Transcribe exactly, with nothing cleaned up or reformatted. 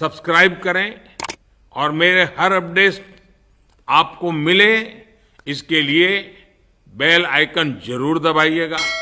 Subscribe करें और मेरे हर अपडेट आपको मिले इसके लिए बेल आइकन जरूर दबाइएगा।